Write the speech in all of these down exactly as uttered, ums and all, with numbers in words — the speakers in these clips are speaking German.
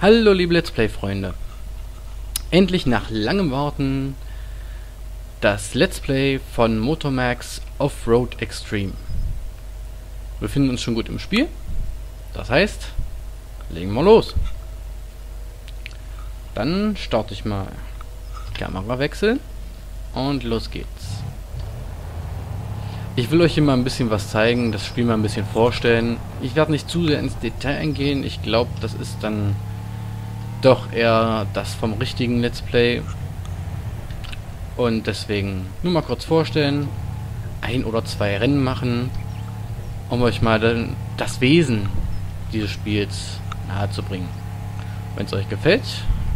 Hallo liebe Let's Play Freunde, endlich nach langem Warten das Let's Play von Motorm four x Offroad Extreme. Wir befinden uns schon gut im Spiel, das heißt, legen wir los. Dann starte ich mal, Kamera wechseln und los geht's. Ich will euch hier mal ein bisschen was zeigen, das Spiel mal ein bisschen vorstellen. Ich werde nicht zu sehr ins Detail eingehen, ich glaube, das ist dann doch eher das vom richtigen Let's Play. Und deswegen nur mal kurz vorstellen, ein oder zwei Rennen machen, um euch mal dann das Wesen dieses Spiels nahezubringen. Wenn es euch gefällt,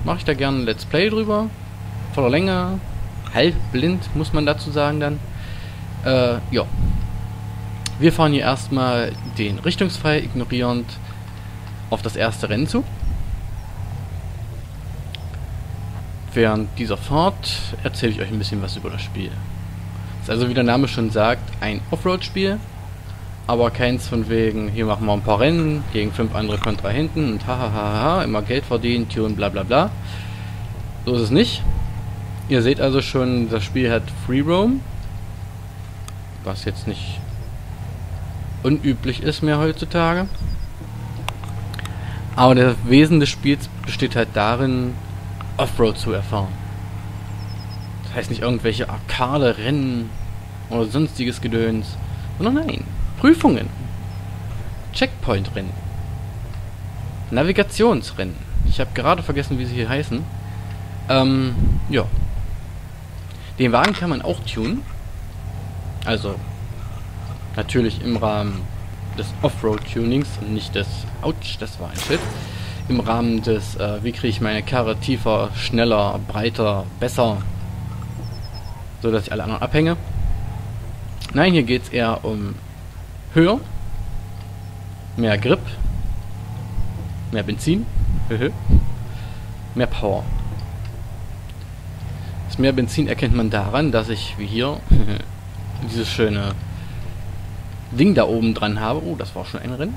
mache ich da gerne ein Let's Play drüber, voller Länge, halbblind muss man dazu sagen dann. Äh, ja. Wir fahren hier erstmal den Richtungsfall ignorierend auf das erste Rennen zu. Während dieser Fahrt erzähle ich euch ein bisschen was über das Spiel. Das ist also, wie der Name schon sagt, ein Offroad-Spiel, aber keins von wegen, hier machen wir ein paar Rennen gegen fünf andere Kontrahenten und hahaha, immer Geld verdienen, Tür und bla bla bla. So ist es nicht. Ihr seht also schon, das Spiel hat Free Roam, was jetzt nicht unüblich ist mehr heutzutage. Aber das Wesen des Spiels besteht halt darin, Offroad zu erfahren. Das heißt nicht irgendwelche Arcade, Rennen oder sonstiges Gedöns, sondern nein, Prüfungen, Checkpoint-Rennen, Navigationsrennen. Ich habe gerade vergessen, wie sie hier heißen. Ähm, ja. Den Wagen kann man auch tunen. Also, natürlich im Rahmen des Offroad-Tunings und nicht des... Autsch, das war ein Schiff. Im Rahmen des, äh, wie kriege ich meine Karre tiefer, schneller, breiter, besser, so dass ich alle anderen abhänge. Nein, hier geht es eher um höher, mehr Grip, mehr Benzin, mehr Power. Das mehr Benzin erkennt man daran, dass ich, wie hier, dieses schöne Ding da oben dran habe. Oh, das war schon ein Rennen.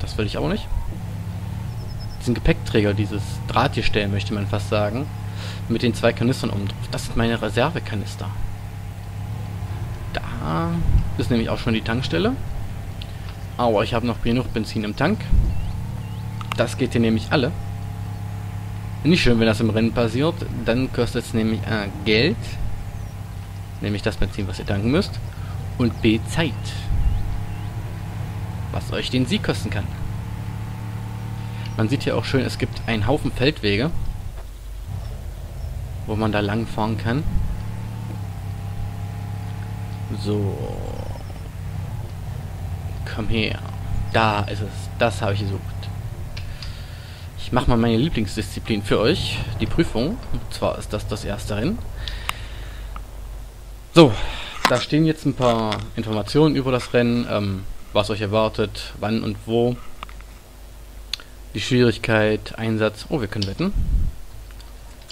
Das will ich aber nicht. Diesen Gepäckträger, dieses Drahtgestell, möchte man fast sagen, mit den zwei Kanistern oben drauf. Das sind meine Reservekanister. Da ist nämlich auch schon die Tankstelle. Aber ich habe noch genug Benzin im Tank. Das geht hier nämlich alle. Nicht schön, wenn das im Rennen passiert. Dann kostet es nämlich A, Geld. Nämlich das Benzin, was ihr tanken müsst. Und B, Zeit. Was euch den Sieg kosten kann. Man sieht hier auch schön, es gibt einen Haufen Feldwege, wo man da lang fahren kann. So. Komm her. Da ist es. Das habe ich gesucht. Ich mache mal meine Lieblingsdisziplin für euch. Die Prüfung. Und zwar ist das das erste Rennen. So, da stehen jetzt ein paar Informationen über das Rennen, ähm, was euch erwartet, wann und wo, die Schwierigkeit, Einsatz. Oh, wir können wetten.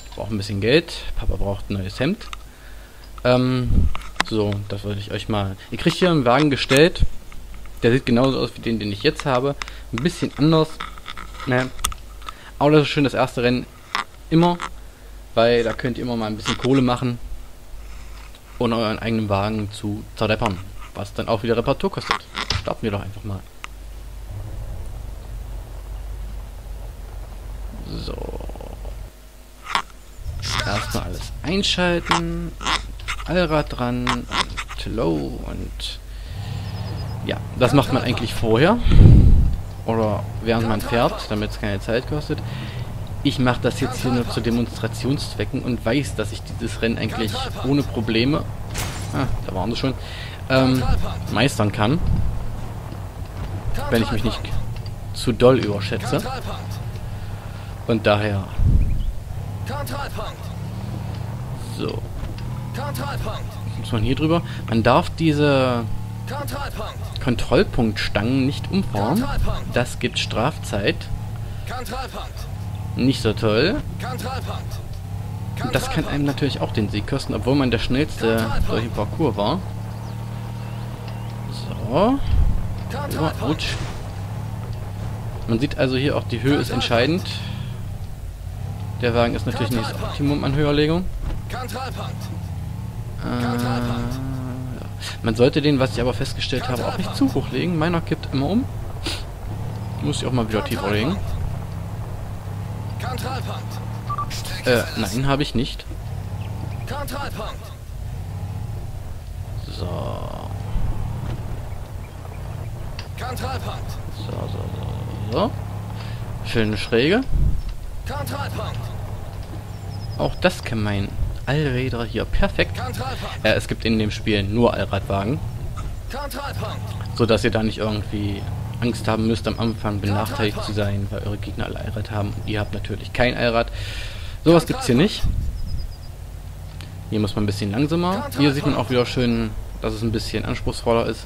Ich brauche ein bisschen Geld. Papa braucht ein neues Hemd. Ähm, so, das wollte ich euch mal... Ihr kriegt hier einen Wagen gestellt. Der sieht genauso aus wie den, den ich jetzt habe. Ein bisschen anders. Naja. Aber das ist schön, das erste Rennen immer, weil da könnt ihr immer mal ein bisschen Kohle machen. Und euren eigenen Wagen zu zerdeppern, was dann auch wieder Reparatur kostet. Starten wir doch einfach mal. So. Erstmal alles einschalten. Allrad dran und low und... Ja, das macht man eigentlich vorher. Oder während man fährt, damit es keine Zeit kostet. Ich mache das jetzt hier nur zu Demonstrationszwecken und weiß, dass ich dieses Rennen eigentlich ohne Probleme, ah, da waren sie schon, ähm, meistern kann, wenn ich mich nicht zu doll überschätze. Und daher... So. Muss man hier drüber... Man darf diese Kontrollpunktstangen nicht umfahren. Das gibt Strafzeit. Nicht so toll. Und das kann einem natürlich auch den Sieg kosten, obwohl man der schnellste durch den Parcours war. So. Oh, ouch. Man sieht also hier auch, die Höhe ist entscheidend. Der Wagen ist natürlich nicht das Optimum an Höherlegung. Äh, ja. Man sollte den, was ich aber festgestellt habe, auch nicht zu hoch legen. Meiner kippt immer um. Muss ich auch mal wieder tiefer legen. Äh, nein, habe ich nicht. So. So, so, so, so. Schöne Schräge. Auch das kann mein Allräder hier perfekt. Äh, es gibt in dem Spiel nur Allradwagen. So dass ihr da nicht irgendwie Angst haben müsst, am Anfang benachteiligt zu sein, weil eure Gegner alle Allrad haben und ihr habt natürlich kein Allrad. Sowas gibt's hier nicht. Hier muss man ein bisschen langsamer. Hier sieht man auch wieder schön, dass es ein bisschen anspruchsvoller ist.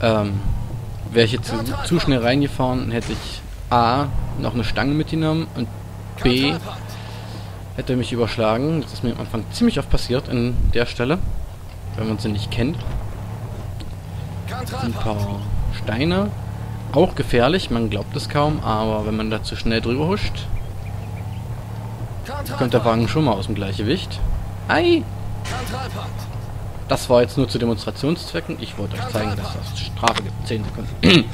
Ähm, wäre ich jetzt zu, zu schnell reingefahren, hätte ich A, noch eine Stange mitgenommen und B, hätte mich überschlagen. Das ist mir am Anfang ziemlich oft passiert an der Stelle, wenn man sie nicht kennt. Ein paar Steine, auch gefährlich, man glaubt es kaum, aber wenn man da zu schnell drüber huscht, kommt der Wagen schon mal aus dem Gleichgewicht. Ei! Das war jetzt nur zu Demonstrationszwecken. Ich wollte euch zeigen, dass es Strafe gibt. zehn Sekunden.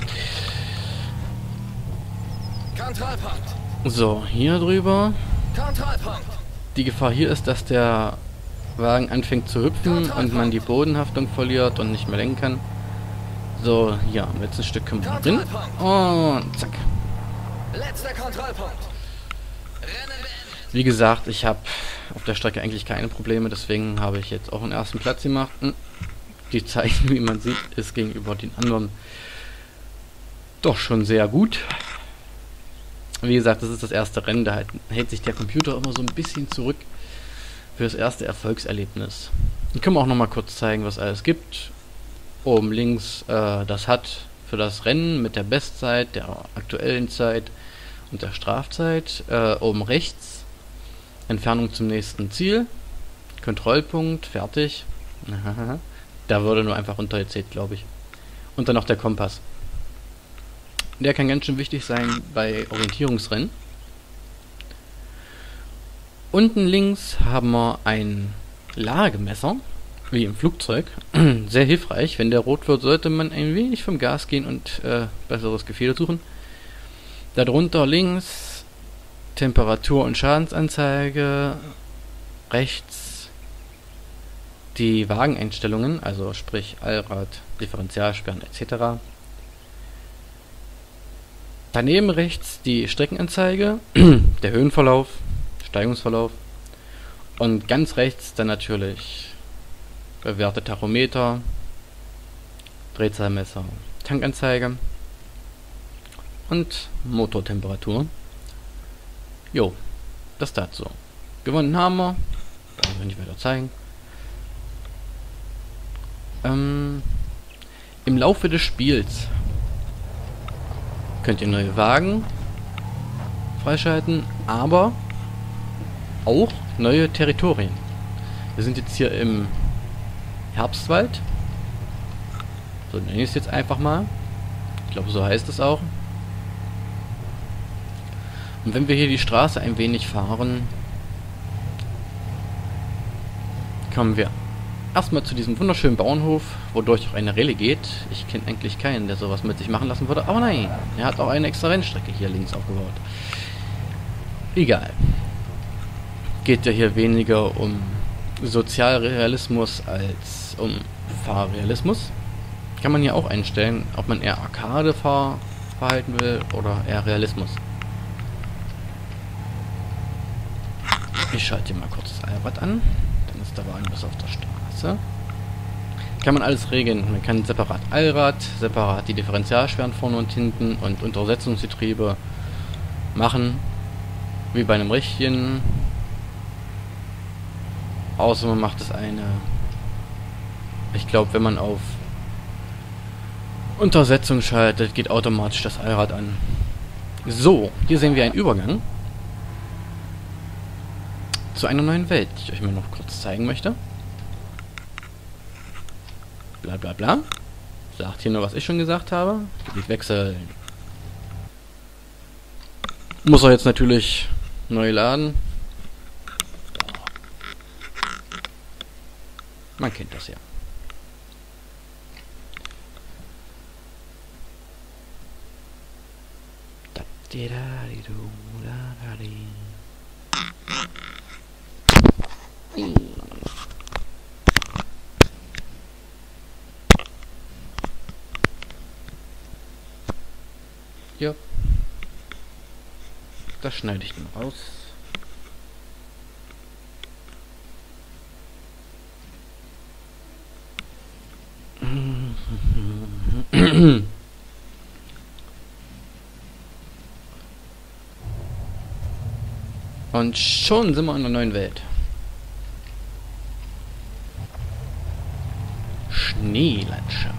So, hier drüber. Die Gefahr hier ist, dass der Wagen anfängt zu hüpfen und man die Bodenhaftung verliert und nicht mehr lenken kann. So, hier haben wir jetzt ein Stück Kümmern drin. Und zack. Wie gesagt, ich habe auf der Strecke eigentlich keine Probleme, deswegen habe ich jetzt auch einen ersten Platz gemacht. Die Zeichen, wie man sieht, ist gegenüber den anderen doch schon sehr gut. Wie gesagt, das ist das erste Rennen, da hält sich der Computer immer so ein bisschen zurück für das erste Erfolgserlebnis. Dann können wir auch nochmal kurz zeigen, was alles gibt. Oben links äh, das H U D für das Rennen mit der Bestzeit, der aktuellen Zeit und der Strafzeit. Äh, oben rechts Entfernung zum nächsten Ziel, Kontrollpunkt, fertig. Da wurde nur einfach runtergezählt, glaube ich. Und dann noch der Kompass. Der kann ganz schön wichtig sein bei Orientierungsrennen. Unten links haben wir ein Lagemesser, wie im Flugzeug. Sehr hilfreich, wenn der rot wird, sollte man ein wenig vom Gas gehen und äh, besseres Gefehl suchen. Darunter links Temperatur- und Schadensanzeige, rechts die Wageneinstellungen, also sprich Allrad, Differentialsperren et cetera. Daneben rechts die Streckenanzeige, der Höhenverlauf, Steigungsverlauf und ganz rechts dann natürlich bewährte Tachometer, Drehzahlmesser, Tankanzeige und Motortemperatur. Jo, das dazu. Gewonnen haben wir, brauchen wir nicht weiter zeigen. Ähm, Im Laufe des Spiels könnt ihr neue Wagen freischalten, aber auch neue Territorien. Wir sind jetzt hier im Herbstwald. So nenne ich es jetzt einfach mal. Ich glaube, so heißt es auch. Und wenn wir hier die Straße ein wenig fahren, kommen wir erstmal zu diesem wunderschönen Bauernhof, wodurch auch eine Rallye geht. Ich kenne eigentlich keinen, der sowas mit sich machen lassen würde. Aber nein, er hat auch eine extra Rennstrecke hier links aufgebaut. Egal. Geht ja hier weniger um Sozialrealismus als um Fahrrealismus. Kann man hier auch einstellen, ob man eher Arcade-Fahrverhalten will oder eher Realismus. Ich schalte hier mal kurz das Allrad an. Dann ist der Wagen bis auf der Straße. Kann man alles regeln. Man kann separat Allrad, separat die Differentialsperren vorne und hinten und Untersetzungsgetriebe machen. Wie bei einem richtigen. Außer man macht es eine. Ich glaube, wenn man auf Untersetzung schaltet, geht automatisch das Allrad an. So, hier sehen wir einen Übergang zu einer neuen Welt, die ich euch mal noch kurz zeigen möchte. Bla bla bla. Sagt hier nur, was ich schon gesagt habe. Gebiet wechseln. Muss er jetzt natürlich Neu laden. Man kennt das ja. Ja. Das schneide ich dann raus. Und schon sind wir in einer neuen Welt. Schneelandschaft.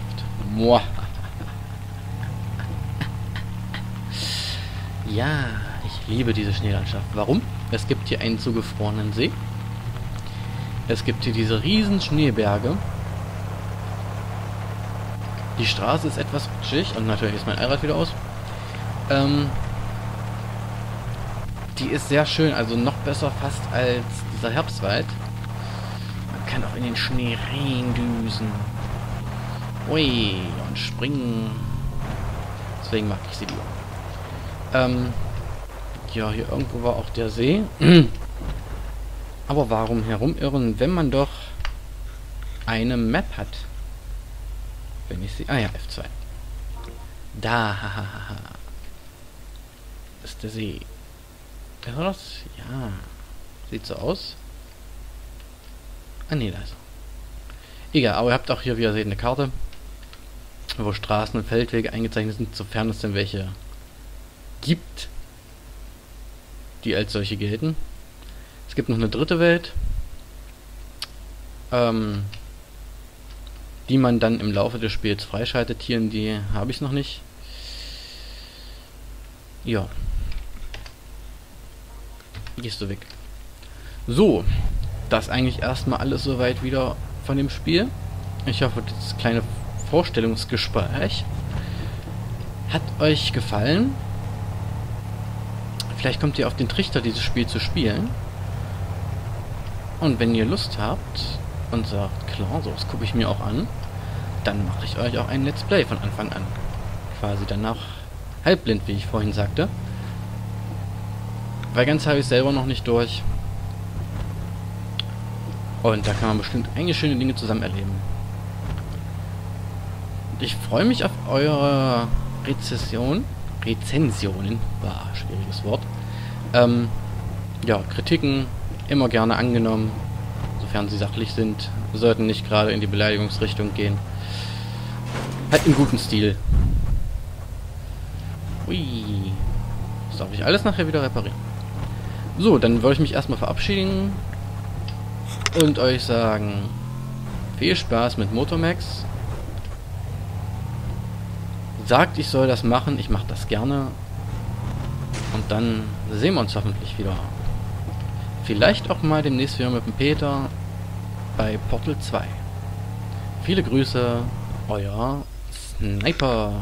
Muah. Ja, ich liebe diese Schneelandschaft. Warum? Es gibt hier einen zugefrorenen See. Es gibt hier diese riesen Schneeberge. Die Straße ist etwas rutschig. Und natürlich ist mein Allrad wieder aus. Ähm... Die ist sehr schön, also noch besser fast als dieser Herbstwald. Man kann auch in den Schnee reindüsen. Ui, und springen. Deswegen mag ich sie lieber. Ähm, ja, hier irgendwo war auch der See. Aber warum herumirren, wenn man doch eine Map hat? Wenn ich sie... Ah ja, F zwei. Da, hahaha. Ist der See. Ja, sieht so aus. Ah ne, da ist er. Egal, aber ihr habt auch hier, wie ihr seht, eine Karte, wo Straßen und Feldwege eingezeichnet sind, sofern es denn welche gibt, die als solche gelten. Es gibt noch eine dritte Welt, ähm, die man dann im Laufe des Spiels freischaltet. Hier in die habe ich noch nicht. Ja. Gehst du weg. So, das eigentlich erstmal alles soweit wieder von dem Spiel. Ich hoffe, das kleine Vorstellungsgespräch hat euch gefallen. Vielleicht kommt ihr auf den Trichter, dieses Spiel zu spielen. Und wenn ihr Lust habt und sagt, klar, so, das gucke ich mir auch an, dann mache ich euch auch ein Let's Play von Anfang an. Quasi danach halbblind, wie ich vorhin sagte. Weil ganz habe ich selber noch nicht durch. Und da kann man bestimmt einige schöne Dinge zusammen erleben. Und ich freue mich auf eure Rezession. Rezensionen. War schwieriges Wort. Ähm, ja, Kritiken immer gerne angenommen. Sofern sie sachlich sind. Sollten nicht gerade in die Beleidigungsrichtung gehen. Halt im guten Stil. Ui. Das darf ich alles nachher wieder reparieren. So, dann würde ich mich erstmal verabschieden und euch sagen, viel Spaß mit Motorm four x. Sagt, ich soll das machen, ich mache das gerne. Und dann sehen wir uns hoffentlich wieder. Vielleicht auch mal demnächst wieder mit dem Peter bei Portal zwei. Viele Grüße, euer Sniper.